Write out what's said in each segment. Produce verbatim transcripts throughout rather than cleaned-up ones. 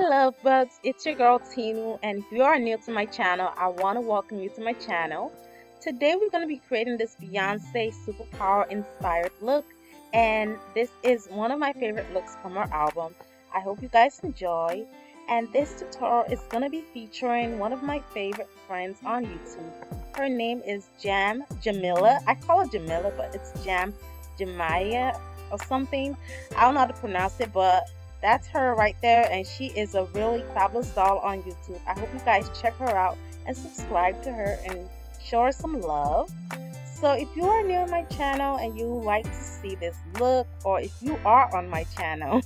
Hi love bugs, it's your girl Tinu, and if you are new to my channel, I want to welcome you to my channel. Today we're going to be creating this Beyonce superpower inspired look, and this is one of my favorite looks from her album. I hope you guys enjoy, and this tutorial is going to be featuring one of my favorite friends on YouTube. Her name is Jam Jamila. I call her Jamila, but it's Jam Jamiei or something. I don't know how to pronounce it, but that's her right there, and she is a really fabulous doll on YouTube. I hope you guys check her out and subscribe to her and show her some love. So if you are new to my channel and you like to see this look, or if you are on my channel,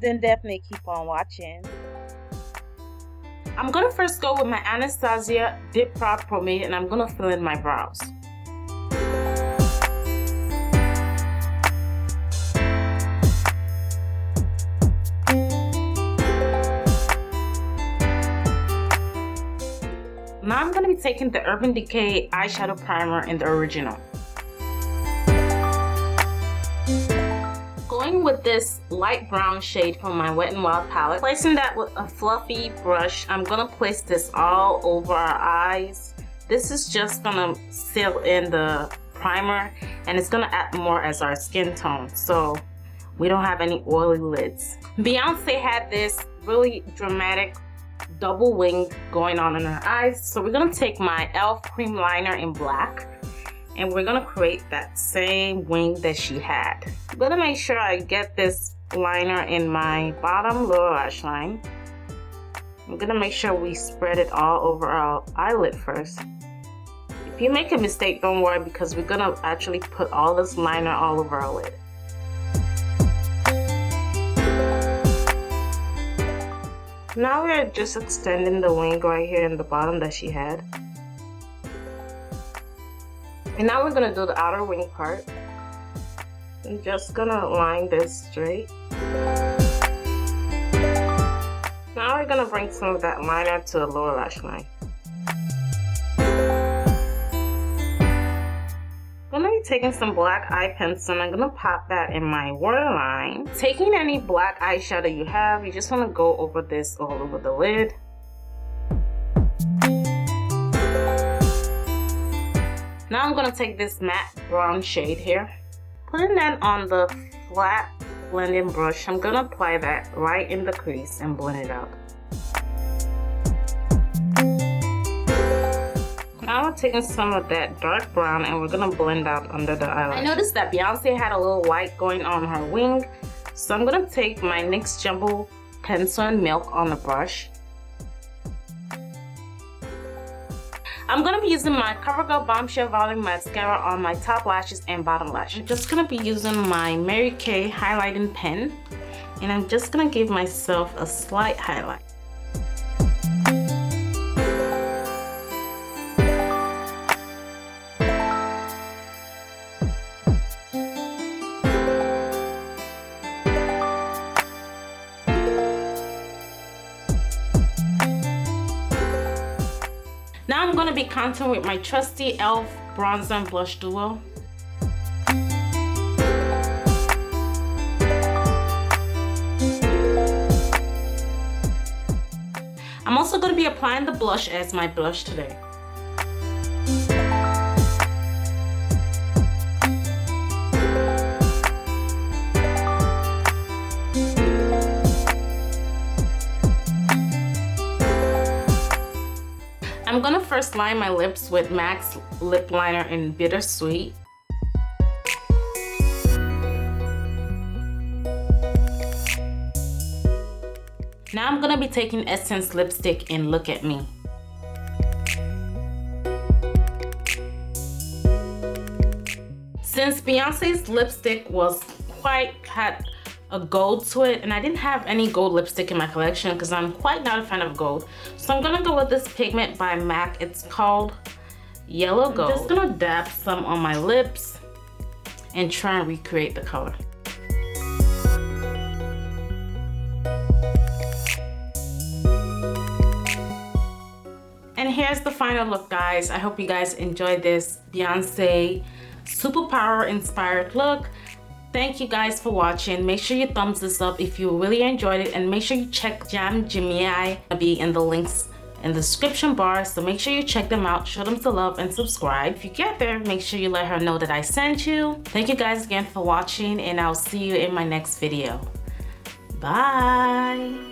then definitely keep on watching. I'm going to first go with my Anastasia Dip Brow Pomade, and I'm going to fill in my brows. Now I'm going to be taking the Urban Decay eyeshadow primer in the original. Going with this light brown shade from my Wet n Wild palette, placing that with a fluffy brush, I'm going to place this all over our eyes. This is just going to seal in the primer, and it's going to add more as our skin tone, so we don't have any oily lids. Beyonce had this really dramatic double wing going on in her eyes, so we're gonna take my Elf cream liner in black, and we're gonna create that same wing that she had. I'm gonna make sure I get this liner in my bottom lower lash line. I'm gonna make sure we spread it all over our eyelid first. If you make a mistake, don't worry, because we're gonna actually put all this liner all over our lid. Now we're just extending the wing right here in the bottom that she had. And now we're gonna do the outer wing part. I'm just gonna line this straight. Now we're gonna bring some of that liner to the lower lash line. I'm gonna be taking some black eye pencil, and I'm gonna pop that in my waterline. Taking any black eyeshadow you have, you just wanna go over this all over the lid. Now I'm gonna take this matte brown shade here. Putting that on the flat blending brush, I'm gonna apply that right in the crease and blend it out. Now we're taking some of that dark brown, and we're going to blend out under the eyelash. I noticed that Beyonce had a little white going on her wing, so I'm going to take my NYX Jumbo Pencil and Milk on the brush. I'm going to be using my Covergirl Bombshell Volume Mascara on my top lashes and bottom lash. I'm just going to be using my Mary Kay highlighting pen, and I'm just going to give myself a slight highlight. Now I'm going to be contouring with my trusty Elf Bronzer and Blush Duo. I'm also going to be applying the blush as my blush today. I'm gonna first line my lips with MAC's lip liner in Bittersweet. Now I'm gonna be taking Essence lipstick in Look at Me. Since Beyonce's lipstick was quite had a gold to it, and I didn't have any gold lipstick in my collection because I'm quite not a fan of gold, so I'm gonna go with this pigment by MAC. It's called Yellow Gold. I'm just gonna dab some on my lips and try and recreate the color. And here's the final look, guys. I hope you guys enjoyed this Beyonce superpower inspired look. Thank you guys for watching. Make sure you thumbs this up if you really enjoyed it, and make sure you check Jam Jamiei. I'll be in the links in the description bar, so make sure you check them out, show them some love, and subscribe. If you get there, make sure you let her know that I sent you. Thank you guys again for watching, and I'll see you in my next video. Bye.